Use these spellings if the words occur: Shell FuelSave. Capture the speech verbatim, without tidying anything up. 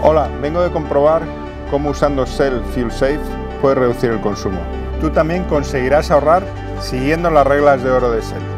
Hola, vengo de comprobar cómo usando Shell FuelSave puedes reducir el consumo. Tú también conseguirás ahorrar siguiendo las reglas de oro de Shell.